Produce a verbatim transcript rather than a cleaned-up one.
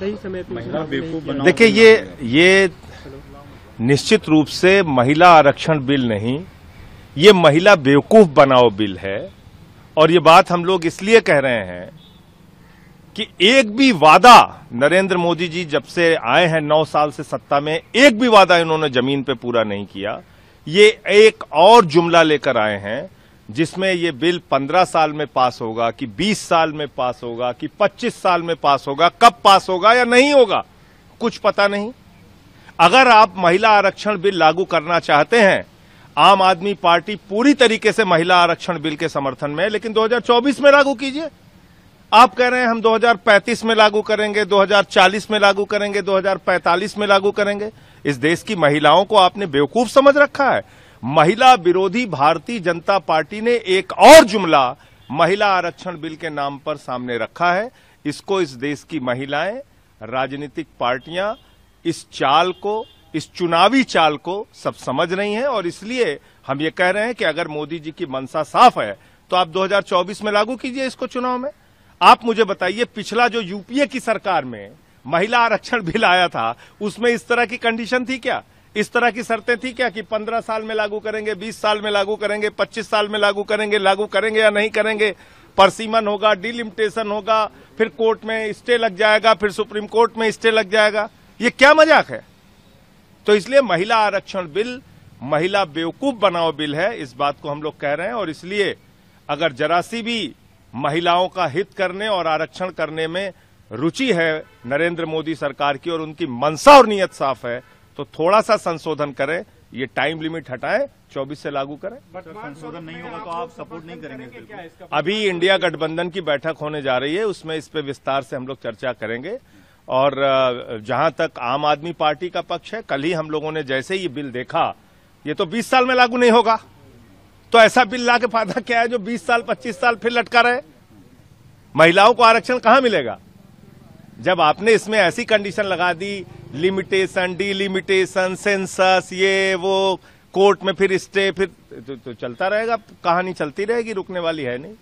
सही समय पर। देखिए ये ये निश्चित रूप से महिला आरक्षण बिल नहीं, ये महिला बेवकूफ बनाओ बिल है। और ये बात हम लोग इसलिए कह रहे हैं कि एक भी वादा नरेंद्र मोदी जी जब से आए हैं नौ साल से सत्ता में, एक भी वादा इन्होंने जमीन पे पूरा नहीं किया। ये एक और जुमला लेकर आए हैं जिसमें ये बिल पंद्रह साल में पास होगा कि बीस साल में पास होगा कि पच्चीस साल में पास होगा, कब पास होगा या नहीं होगा कुछ पता नहीं। अगर आप महिला आरक्षण बिल लागू करना चाहते हैं, आम आदमी पार्टी पूरी तरीके से महिला आरक्षण बिल के समर्थन में है, लेकिन दो हज़ार चौबीस में लागू कीजिए। आप कह रहे हैं हम दो हज़ार पैंतीस में लागू करेंगे, दो हज़ार चालीस में लागू करेंगे, दो हज़ार पैंतालीस में लागू करेंगे। इस देश की महिलाओं को आपने बेवकूफ समझ रखा है। महिला विरोधी भारतीय जनता पार्टी ने एक और जुमला महिला आरक्षण बिल के नाम पर सामने रखा है। इसको इस देश की महिलाएं, राजनीतिक पार्टियां इस चाल को, इस चुनावी चाल को सब समझ रही हैं। और इसलिए हम ये कह रहे हैं कि अगर मोदी जी की मनसा साफ है तो आप दो हज़ार चौबीस में लागू कीजिए इसको चुनाव में। आप मुझे बताइए, पिछला जो यूपीए की सरकार में महिला आरक्षण बिल आया था उसमें इस तरह की कंडीशन थी क्या, इस तरह की शर्तें थी क्या कि पंद्रह साल में लागू करेंगे, बीस साल में लागू करेंगे, पच्चीस साल में लागू करेंगे, लागू करेंगे या नहीं करेंगे, परसीमन होगा, डिलिमिटेशन होगा, फिर कोर्ट में स्टे लग जाएगा, फिर सुप्रीम कोर्ट में स्टे लग जाएगा। ये क्या मजाक है। तो इसलिए महिला आरक्षण बिल महिला बेवकूफ बनाओ बिल है, इस बात को हम लोग कह रहे हैं। और इसलिए अगर जरा सी भी महिलाओं का हित करने और आरक्षण करने में रुचि है नरेंद्र मोदी सरकार की और उनकी मनसा और नीयत साफ है तो थोड़ा सा संशोधन करें, ये टाइम लिमिट हटाएं, चौबीस से लागू करें। संशोधन नहीं होगा तो आप सपोर्ट नहीं करेंगे। अभी इंडिया गठबंधन की बैठक होने जा रही है, उसमें इस पर विस्तार से हम लोग चर्चा करेंगे। और जहां तक आम आदमी पार्टी का पक्ष है, कल ही हम लोगों ने जैसे ही बिल देखा, ये तो बीस साल में लागू नहीं होगा, तो ऐसा बिल ला के फायदा क्या है जो बीस साल पच्चीस साल फिर लटका रहे। महिलाओं को आरक्षण कहां मिलेगा जब आपने इसमें ऐसी कंडीशन लगा दी, लिमिटेशन, डीलिमिटेशन, सेंसस, ये वो, कोर्ट में फिर स्टे, फिर तो, तो चलता रहेगा, कहानी चलती रहेगी, रुकने वाली है नहीं।